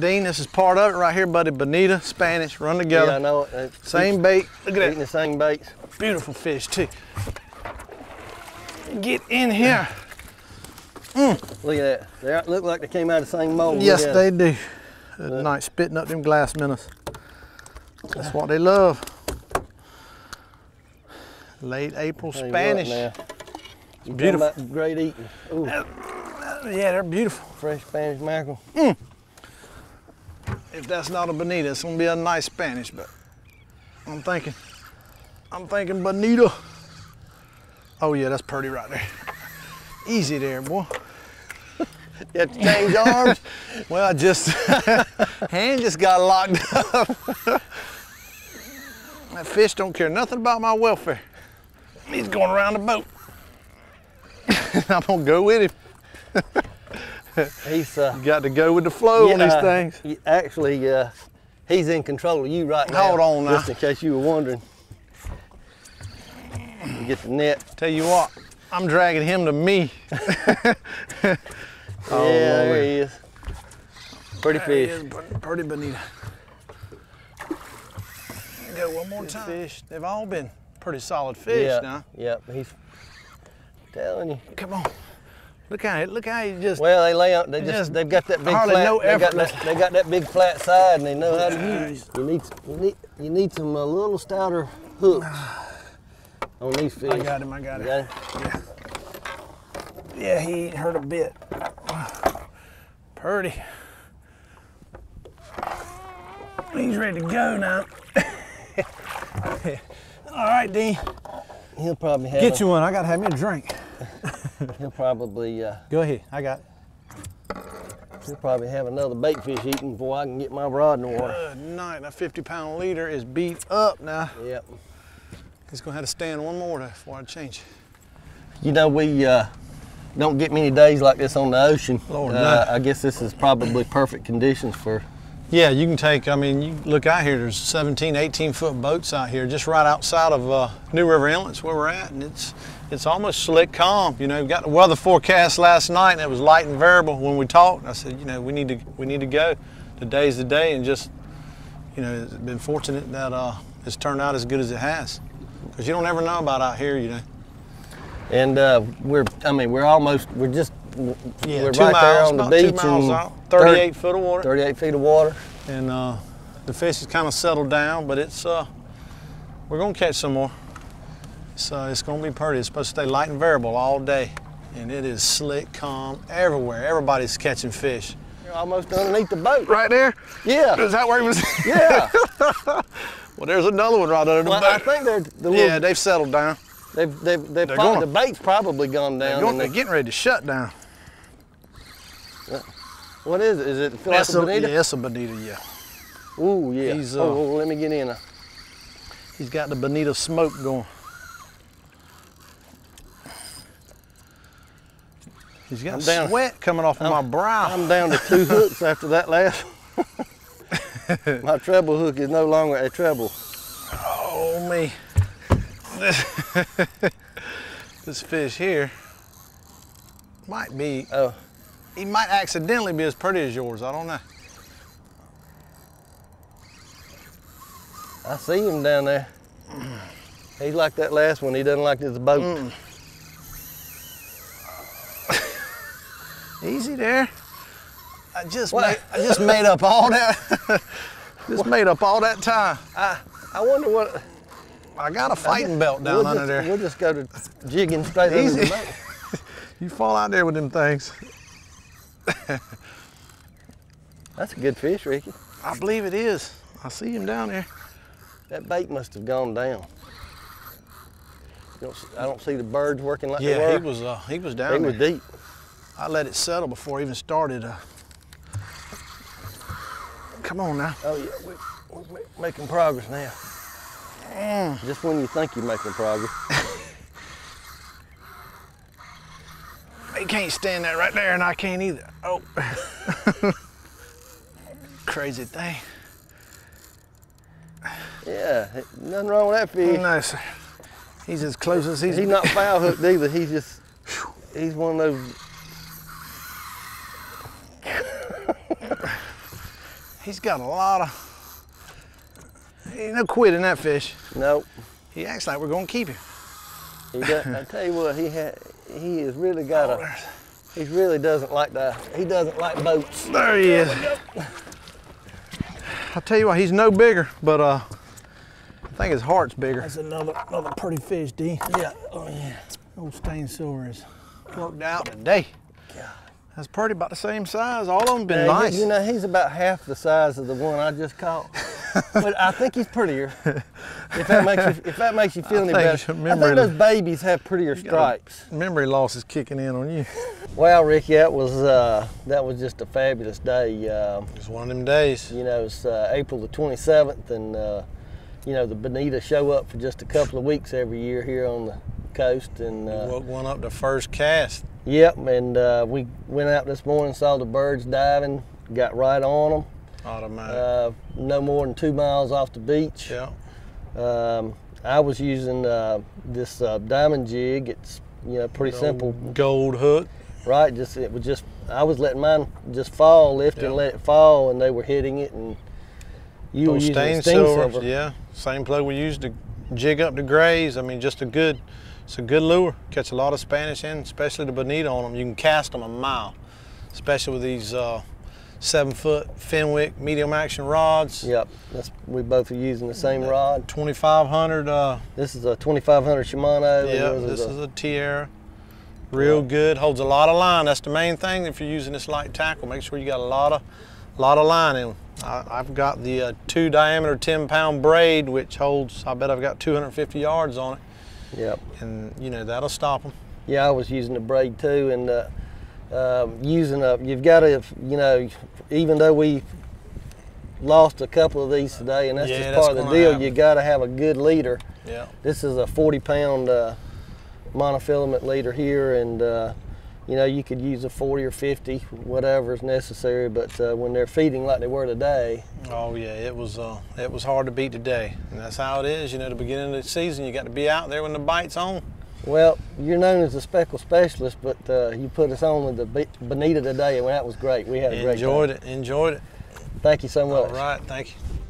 Dean, this is part of it right here, buddy. Bonita, Spanish, run together. Yeah, I know it. Same bait. Look at that. Eating the same baits. Beautiful fish, too. Get in here. Look at that. They look like they came out of the same mold. Yes, they do. At night, spitting up them glass minnows. That's what they love. Late April Spanish. It's beautiful. Great eating. Ooh. Yeah, they're beautiful. Fresh Spanish mackerel. If that's not a bonita, it's gonna be a nice Spanish, but I'm thinking bonita. Oh yeah, that's pretty right there. Easy there, boy. You have to change arms? Well, I just, hand just got locked up. That fish don't care nothing about my welfare. He's going around the boat. I'm gonna go with him. He's you got to go with the flow on these things. Actually, he's in control of you right now. Hold on now. Just in case you were wondering. You get the net. Tell you what, I'm dragging him to me. Oh, yeah, there he is. Pretty fish. He is. Pretty bonita. Go one more time. Fish. They've all been pretty solid fish now. Yep, he's telling you. Come on. Look how he just. Well, they lay out. They've got that big flat. No effort. They got that big flat side, and they know how to use it. You need some little stouter hooks on these fish. I got him. Yeah. Yeah, he ain't hurt a bit. Purdy. He's ready to go now. All right, Dean. He'll probably have. Get you one. I gotta have me a drink. He'll probably. Go ahead. I got it. He'll probably have another bait fish eating before I can get my rod in the water. Good night. That 50-pound leader is beat up now. Yep. He's gonna have to stand one more before I change. You know, we don't get many days like this on the ocean. Lord, no. I guess this is probably perfect conditions for. Yeah, you can take. I mean, you look out here. There's 17, 18-foot boats out here, just right outside of New River Inlet's where we're at, and it's almost slick calm. You know, we got the weather forecast last night, and it was light and variable when we talked. I said, you know, we need to go. Today's the day, and just, you know, it's been fortunate that it's turned out as good as it has, because you don't ever know about out here, you know. And we're right there on the beach, 2 miles out, 38 feet of water. 38 feet of water. And the fish has kind of settled down, but it's we're gonna catch some more. So it's gonna be pretty. It's supposed to stay light and variable all day, and it is slick, calm everywhere. Everybody's catching fish. You're almost underneath the boat. Right there. Yeah. Is that where he was? Yeah. Well, there's another one right under the boat. I think they're the little. Yeah, they've settled down. The bait's probably gone down. They're getting ready to shut down. What is it? Is it feel like a bonita? Yeah, it's a bonita, yeah. Ooh, yeah. He's, let me get in. He's got the bonita smoke going. He's got sweat coming off of my brow. I'm down to 2 hooks after that last. My treble hook is no longer a treble. Oh, me. This fish here might be, he might accidentally be as pretty as yours. I don't know. I see him down there. He's like that last one. He doesn't like this boat. Easy there. I just made up all that. Made up all that time. I wonder what. I got a fighting belt down under there. We'll just go to jigging straight under the boat. You fall out there with them things. That's a good fish, Ricky. I believe it is. I see him down there. That bait must have gone down. I don't see the birds working like they were. Yeah, he was down there. He was deep. I let it settle before I even started. Come on now. Oh, yeah, we're making progress now. Just when you think you're making progress. They can't stand that right there, and I can't either. Oh. Crazy thing. Yeah, nothing wrong with that fish. No, sir. He's as close as he's not foul hooked either. He's just, he's one of those. He's got a lot of, he ain't no quit in that fish. Nope. He acts like we're gonna keep him. He got, I tell you what, he has really got he really doesn't like that. He doesn't like boats. There he is. I tell you what, he's no bigger, but I think his heart's bigger. That's another pretty fish, D. Yeah. Oh yeah. Old stained silver is worked out today. God. That's pretty about the same size. All of them been nice. You know, he's about half the size of the one I just caught. But I think he's prettier. If that makes you feel any better. I think those babies have prettier stripes. Memory loss is kicking in on you. Wow, Ricky, that was just a fabulous day. It's one of them days. You know, it's April the 27th, and you know, the bonita show up for just a couple of weeks every year here on the coast, and woke one up the first cast. Yep, and we went out this morning, saw the birds diving, got right on them. Automatic. No more than 2 miles off the beach. Yeah. I was using this diamond jig. It's, you know, pretty simple. Gold hook. Right. I was letting mine just fall, lift and let it fall, and they were hitting it, and you were using stained silver. Yeah. Same plug we used to jig up the grays. I mean, just a good. It's a good lure. Catch a lot of Spanish in, especially the bonito on them. You can cast them a mile, especially with these 7-foot Fenwick medium action rods. Yep, we both are using the same rod. 2500. This is a 2500 Shimano. Yeah, this is a Tierra. Real good. Holds a lot of line. That's the main thing. If you're using this light tackle, make sure you got a lot of line in. I've got the 2 diameter 10-pound braid, which holds. I bet I've got 250 yards on it. Yep. And you know, that'll stop them. Yeah, I was using the braid too, and you've got to, you know, even though we lost a couple of these today, and that's just part of the deal, you got to have a good leader. Yeah. This is a 40-pound monofilament leader here, and you know, you could use a 40 or 50, whatever is necessary, but when they're feeding like they were today. Oh yeah, it was hard to beat today, and that's how it is. You know, the beginning of the season, you got to be out there when the bite's on. Well, you're known as a speckle specialist, but you put us on with the bonita today, and that was great. We had a great time. Enjoyed it. Thank you so much. All right, thank you.